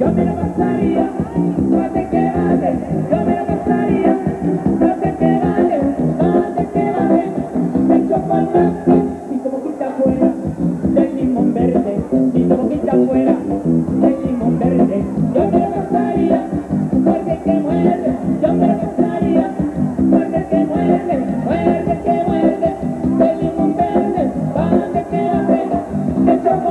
yo me lo pasaría, no te quedaste, yo me lo pasaría, no te quedaste, no te quedaste, me chocó y tu boquita fuera del limón verde, y tu boquita fuera del limón verde, yo me lo pasaría, porque que muerde, yo me lo pasaría, porque que muerde, muerde que muerde, del limón verde, donde quedaste, me chocó.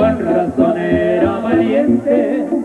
Con razón era valiente,